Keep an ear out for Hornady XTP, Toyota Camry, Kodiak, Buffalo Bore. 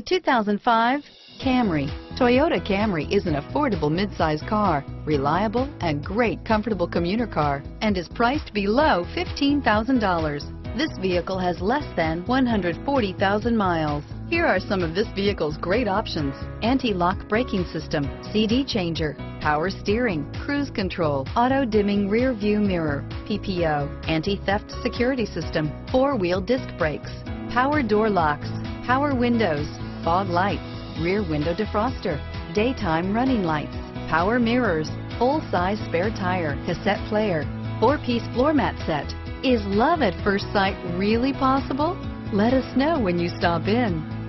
The 2005 Camry. Toyota Camry is an affordable midsize car, reliable and great comfortable commuter car, and is priced below $15,000. This vehicle has less than 140,000 miles. Here are some of this vehicle's great options: anti-lock braking system, CD changer, power steering, cruise control, auto-dimming rear view mirror, PPO, anti-theft security system, four-wheel disc brakes, power door locks, power windows, fog lights, rear window defroster, daytime running lights, power mirrors, full-size spare tire, cassette player, four-piece floor mat set. Is love at first sight really possible? Let us know when you stop in.